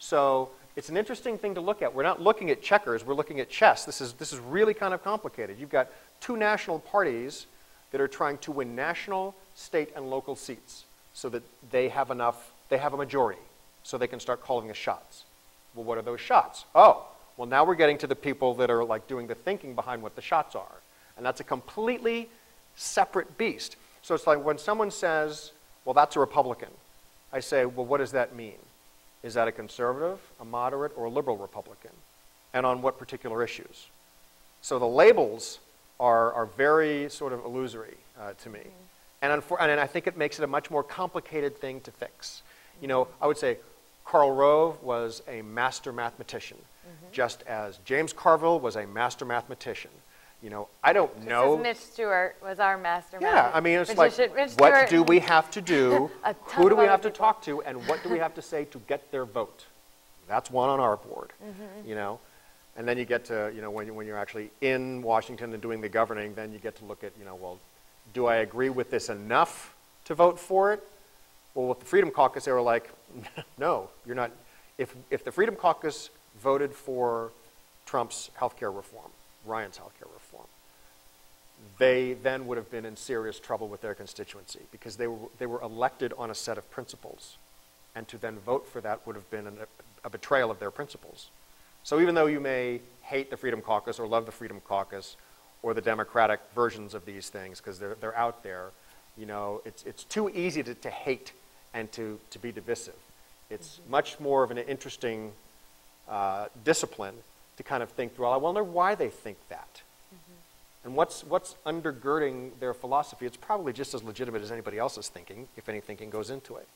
So it's an interesting thing to look at. We're not looking at checkers, we're looking at chess. This is, this is really kind of complicated. You've got two national parties that are trying to win national, state, and local seats so that they have enough, they have a majority, so they can start calling the shots. Well, what are those shots? Oh, well, now we're getting to the people that are like doing the thinking behind what the shots are. And that's a completely separate beast. So it's like when someone says, well, that's a Republican, I say, well, what does that mean? Is that a conservative, a moderate, or a liberal Republican? And on what particular issues? So the labels are, are very sort of illusory uh, to me. Mm-hmm. And, and I think it makes it a much more complicated thing to fix. You know, I would say, Karl Rove was a master mathematician, mm-hmm. just as James Carville was a master mathematician. You know, I don't just know. As Mitch Stewart was our master yeah, mathematician. Yeah, I mean, it's Magician, like, what do we have to do? Who do we have to people. talk to? And what do we have to say to get their vote? That's one on our board, mm-hmm. you know. And then you get to, you know, when, you, when you're actually in Washington and doing the governing, then you get to look at, you know, well, do I agree with this enough to vote for it? Well, with the Freedom Caucus, they were like, no, you're not. If, if the Freedom Caucus voted for Trump's health care reform, Ryan's health care reform, they then would have been in serious trouble with their constituency because they were, they were elected on a set of principles. And to then vote for that would have been an, a betrayal of their principles. So even though you may hate the Freedom Caucus or love the Freedom Caucus or the Democratic versions of these things because they're, they're out there, you know, it's, it's too easy to, to hate and to, to be divisive. It's mm-hmm. much more of an interesting uh, discipline to kind of think through, well, I wonder why they think that. Mm-hmm. And what's, what's undergirding their philosophy? It's probably just as legitimate as anybody else's thinking, if any thinking goes into it.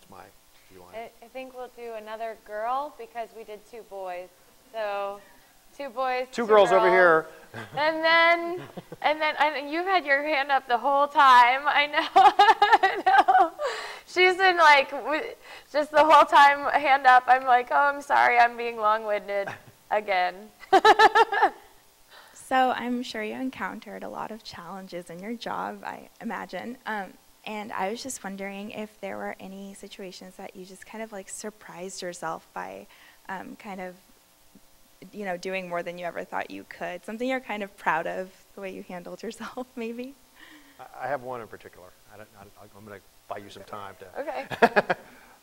That's my view on it. I think we'll do another girl because we did two boys. So two boys, two, two girls, girls over here. And then, and then I mean, you've had your hand up the whole time. I know. I know. She's been like, just the whole time, hand up. I'm like, oh, I'm sorry. I'm being long-winded again. So I'm sure you encountered a lot of challenges in your job, I imagine. Um, and I was just wondering if there were any situations that you just kind of like surprised yourself by um, kind of you know, doing more than you ever thought you could. Something you're kind of proud of, the way you handled yourself, maybe? I have one in particular. I don't, I'm going to buy you some time to... Okay.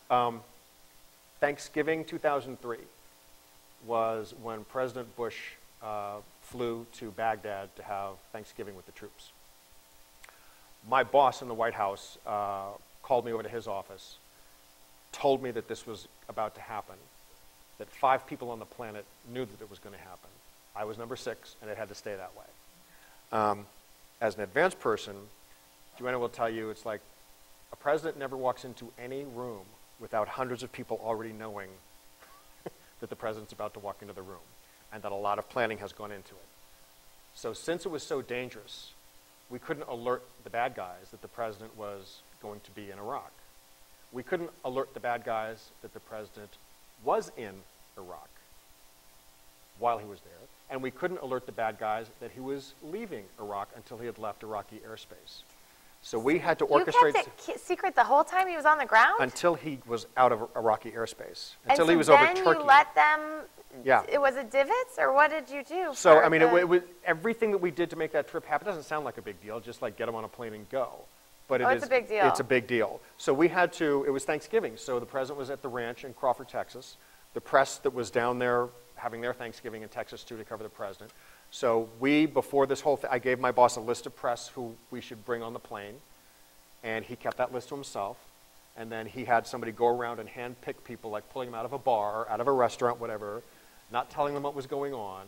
um, Thanksgiving two thousand three was when President Bush uh, flew to Baghdad to have Thanksgiving with the troops. My boss in the White House uh, called me over to his office, told me that this was about to happen, that five people on the planet knew that it was going to happen. I was number six, and it had to stay that way. Um, as an advanced person, Joanna will tell you, it's like a president never walks into any room without hundreds of people already knowing that the president's about to walk into the room and that a lot of planning has gone into it. So since it was so dangerous, we couldn't alert the bad guys that the president was going to be in Iraq. We couldn't alert the bad guys that the president was in Iraq while he was there, and we couldn't alert the bad guys that he was leaving Iraq until he had left Iraqi airspace. So we had to orchestrate. You kept it secret the whole time he was on the ground? Until he was out of Iraqi airspace. Until he was over Turkey. And then you let them, yeah. It was a divots, or what did you do? So, I mean, it, it was, everything that we did to make that trip happen doesn't sound like a big deal, just like get them on a plane and go. But it oh, it's is, a big deal. It's a big deal. So we had to, it was Thanksgiving, so the president was at the ranch in Crawford, Texas. The press that was down there having their Thanksgiving in Texas, too, to cover the president. So we, before this whole thing, I gave my boss a list of press who we should bring on the plane, and he kept that list to himself, and then he had somebody go around and handpick people, like pulling them out of a bar, out of a restaurant, whatever, not telling them what was going on,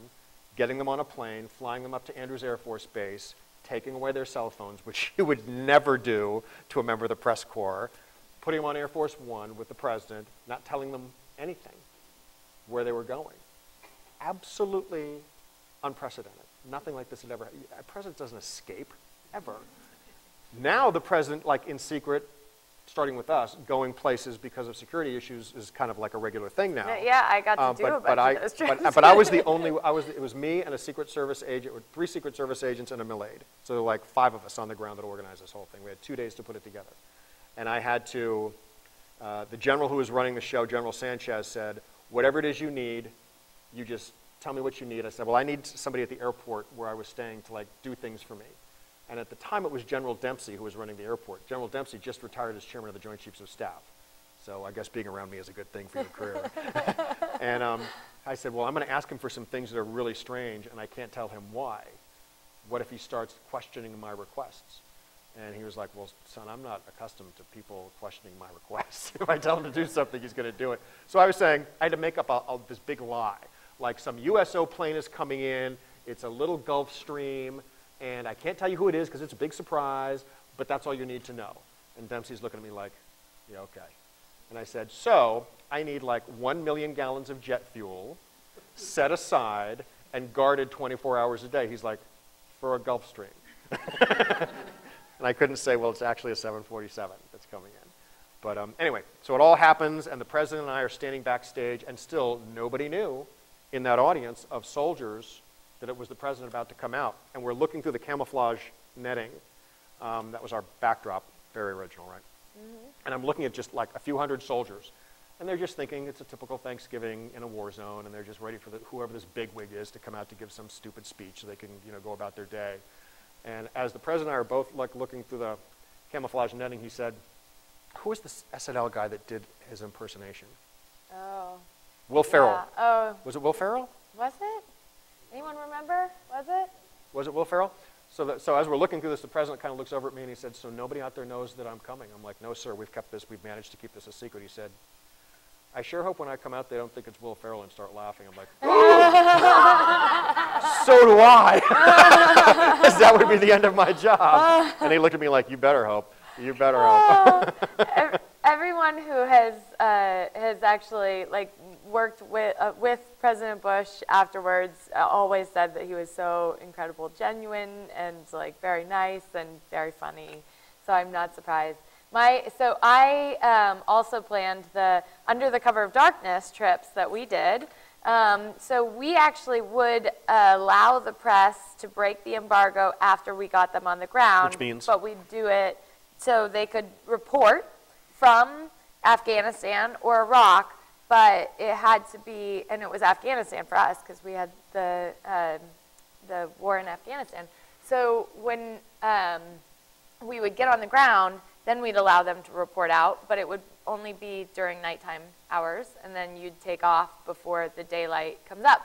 getting them on a plane, flying them up to Andrews Air Force Base, taking away their cell phones, which you would never do to a member of the press corps, putting them on Air Force One with the president, not telling them anything, where they were going. Absolutely unprecedented. Nothing like this had ever happened. A president doesn't escape, ever. Now the president, like in secret, starting with us, going places because of security issues is kind of like a regular thing now. Yeah, I got to um, do but, a bunch but I, of those trips. But, but I was the only, I was, it was me and a Secret Service agent, or three Secret Service agents and a Milaid. So there were like five of us on the ground that organized this whole thing. We had two days to put it together. And I had to, uh, the general who was running the show, General Sanchez, said, whatever it is you need, you just tell me what you need. I said, well, I need somebody at the airport where I was staying to like do things for me. And at the time it was General Dempsey who was running the airport. General Dempsey just retired as chairman of the Joint Chiefs of Staff. So I guess being around me is a good thing for your career. And um, I said, well, I'm gonna ask him for some things that are really strange and I can't tell him why. What if he starts questioning my requests? And he was like, well, son, I'm not accustomed to people questioning my requests. If I tell him to do something, he's gonna do it. So I was saying, I had to make up a, a, this big lie. Like some U S O plane is coming in, it's a little Gulf Stream, and I can't tell you who it is because it's a big surprise, but that's all you need to know. And Dempsey's looking at me like, yeah, okay. And I said, so I need like one million gallons of jet fuel set aside and guarded twenty-four hours a day. He's like, for a Gulf Stream. And I couldn't say, well, it's actually a seven forty-seven that's coming in. But um, anyway, so it all happens, and the president and I are standing backstage, and still nobody knew in that audience of soldiers that it was the president about to come out. And we're looking through the camouflage netting. Um, that was our backdrop, very original, right? Mm-hmm. And I'm looking at just like a few hundred soldiers. And they're just thinking it's a typical Thanksgiving in a war zone, and they're just ready for the, whoever this bigwig is to come out to give some stupid speech so they can, you know, go about their day. And as the president and I are both like looking through the camouflage netting, he said, who was this S N L guy that did his impersonation? Oh. Will Ferrell. Yeah. Oh. Was it Will Ferrell? Was it? Anyone remember? Was it? Was it Will Ferrell? So, that, so as we're looking through this, the president kind of looks over at me and he said, so nobody out there knows that I'm coming. I'm like, no, sir, we've kept this. We've managed to keep this a secret. He said, I sure hope when I come out, they don't think it's Will Ferrell and start laughing. I'm like, so do I, because that would be the end of my job. And he looked at me like, you better hope. You better hope. Everyone who has uh, has actually like worked with uh, with President Bush afterwards uh, always said that he was so incredible, genuine, and like very nice and very funny. So I'm not surprised. My so I um, also planned the Under the Cover of Darkness trips that we did. Um, so we actually would uh, allow the press to break the embargo after we got them on the ground, which means, but we'd do it so they could report from Afghanistan or Iraq, but it had to be, and it was Afghanistan for us because we had the uh, the war in Afghanistan. So when um, we would get on the ground, then we'd allow them to report out, but it would only be during nighttime hours, and then you'd take off before the daylight comes up.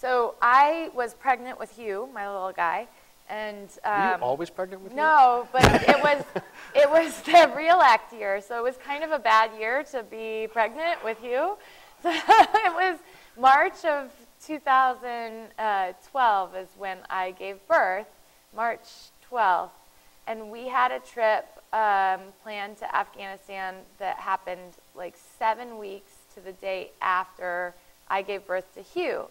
So I was pregnant with Hugh, my little guy, and um, were you always pregnant with Hugh? No, but it was. It was the REAL-ACT year, so it was kind of a bad year to be pregnant with you. So it was March of two thousand twelve is when I gave birth, March twelfth. And we had a trip um, planned to Afghanistan that happened like seven weeks to the day after I gave birth to Hugh.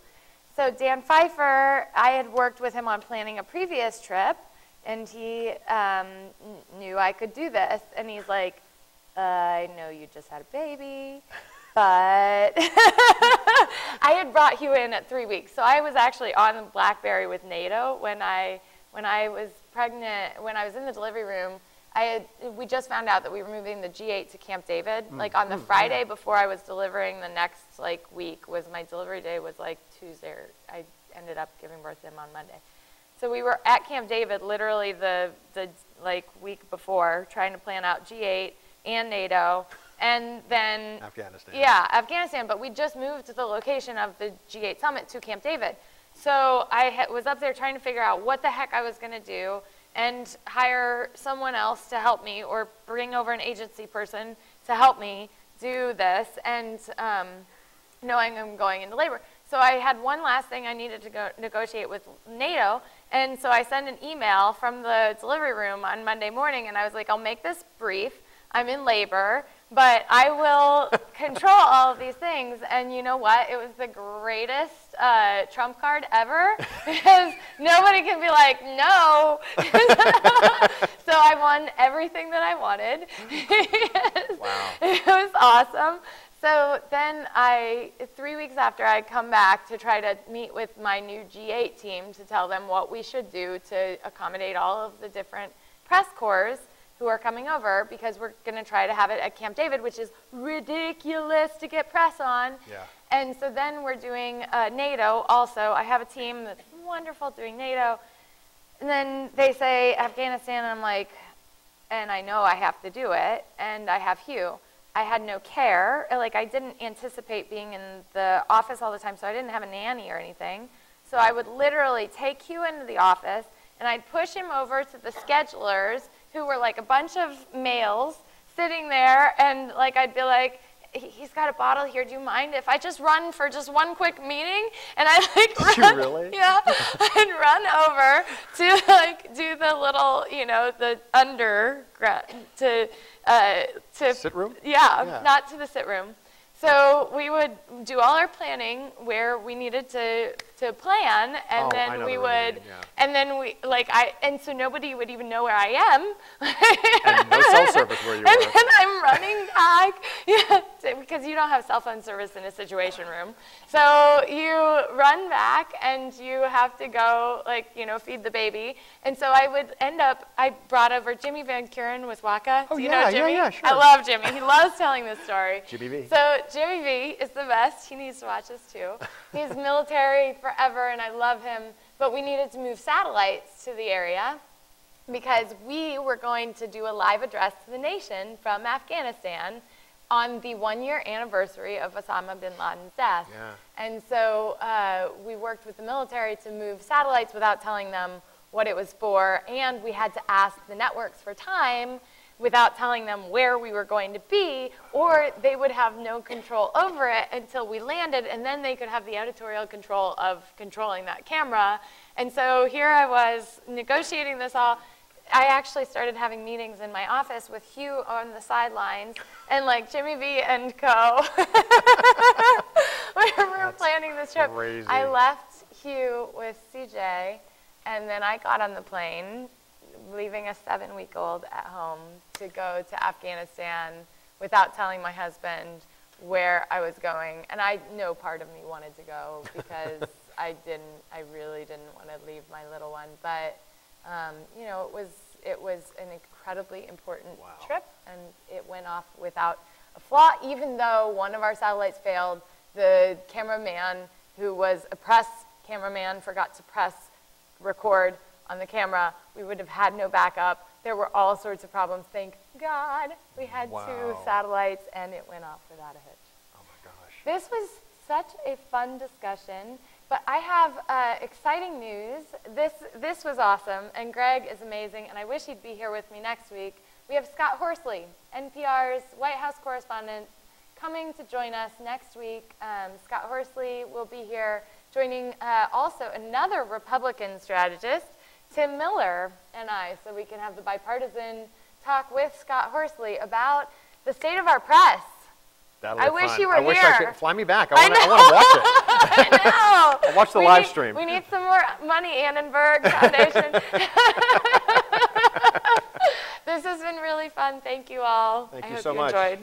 So Dan Pfeiffer, I had worked with him on planning a previous trip, and he um, knew I could do this. And he's like, uh, I know you just had a baby, but I had brought Hugh in at three weeks. So I was actually on the BlackBerry with NATO when I, when I was pregnant, when I was in the delivery room. I had, we just found out that we were moving the G eight to Camp David. Mm. Like on the mm, Friday yeah. before I was delivering, the next like week was my delivery day was like Tuesday. Or I ended up giving birth to him on Monday. So we were at Camp David literally the, the like week before trying to plan out G eight and NATO and then Afghanistan. Yeah, Afghanistan. But we just moved to the location of the G eight summit to Camp David. So I ha was up there trying to figure out what the heck I was going to do and hire someone else to help me or bring over an agency person to help me do this, and um, knowing I'm going into labor. So I had one last thing I needed to go negotiate with NATO, and so I sent an email from the delivery room on Monday morning, and I was like, I'll make this brief. I'm in labor, but I will control all of these things. And you know what? It was the greatest uh, trump card ever, because nobody can be like, no. So I won everything that I wanted. Wow. It was awesome. So then I, three weeks after, I come back to try to meet with my new G eight team to tell them what we should do to accommodate all of the different press corps who are coming over, because we're going to try to have it at Camp David, which is ridiculous to get press on. Yeah. And so then we're doing uh, NATO also. I have a team that's wonderful doing NATO. And then they say Afghanistan, and I'm like, and I know I have to do it, and I have Hugh. I had no care. Like, I didn't anticipate being in the office all the time, so I didn't have a nanny or anything. So I would literally take Hugh into the office, and I'd push him over to the schedulers, who were like a bunch of males sitting there, and like I'd be like, he's got a bottle here, do you mind if I just run for just one quick meeting? And I like Did run, you really? Yeah, I'd run over to like do the little, you know, the underground, to, uh, to- sit room? Yeah, yeah, not to the sit room. So we would do all our planning where we needed to, to plan, and oh, then we the would, meeting, yeah. and then we, like I, and so nobody would even know where I am. And no cell service where you and were. And then I'm running back, yeah, because you don't have cell phone service in a situation room. So you run back and you have to go, like, you know, feed the baby. And so I would end up, I brought over Jimmy Van Kuren with WACA. Oh, do you yeah, know Jimmy? Yeah, yeah, sure. I love Jimmy. He loves telling this story. Jimmy V. So Jimmy V is the best. He needs to watch this too. He's military forever, and I love him. But we needed to move satellites to the area because we were going to do a live address to the nation from Afghanistan on the one-year anniversary of Osama bin Laden's death. Yeah. And so uh, we worked with the military to move satellites without telling them what it was for, and we had to ask the networks for time without telling them where we were going to be, or they would have no control over it until we landed, and then they could have the editorial control of controlling that camera. And so here I was negotiating this all. I actually started having meetings in my office with Hugh on the sidelines and like Jimmy V and co. When we were That's planning this trip, crazy. I left Hugh with C J, and then I got on the plane, leaving a seven-week-old at home to go to Afghanistan without telling my husband where I was going. And I know part of me wanted to go because I didn't, I really didn't want to leave my little one. But, um, you know, it was, it was an incredibly important wow. trip, and it went off without a flaw. Even though one of our satellites failed, the cameraman who was a press cameraman forgot to press record on the camera. We would have had no backup. There were all sorts of problems. Thank God we had wow. two satellites, and it went off without a hitch. Oh my gosh. This was such a fun discussion, but I have uh, exciting news. This, this was awesome, and Greg is amazing, and I wish he'd be here with me next week. We have Scott Horsley, N P R's White House correspondent, coming to join us next week. Um, Scott Horsley will be here joining uh, also another Republican strategist, Tim Miller, and I, so we can have the bipartisan talk with Scott Horsley about the state of our press That'll I wish fun. you were I wish here. I could, fly me back. I want to watch it. I know. I'll watch the we live need, stream. We need some more money, Annenberg Foundation. This has been really fun. Thank you all. Thank I you hope so you much. Enjoyed.